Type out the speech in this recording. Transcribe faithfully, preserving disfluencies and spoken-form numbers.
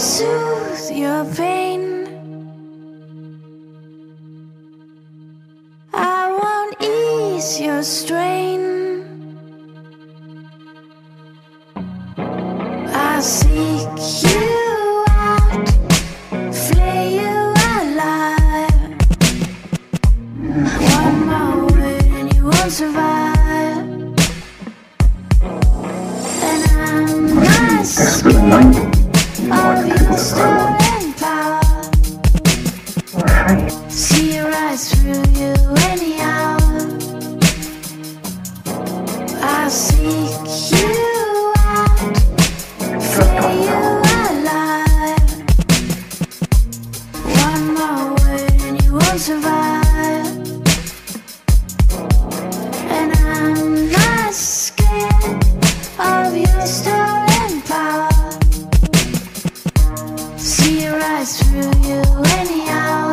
soothe your pain. I won't ease your strain. I seek you out, flay you alive. One moment and you won't survive. And I'm not scared. See right through you anyhow. I seek you out, free you alive. One more word and you won't survive. And I'm not scared of your stolen power. See right through you anyhow.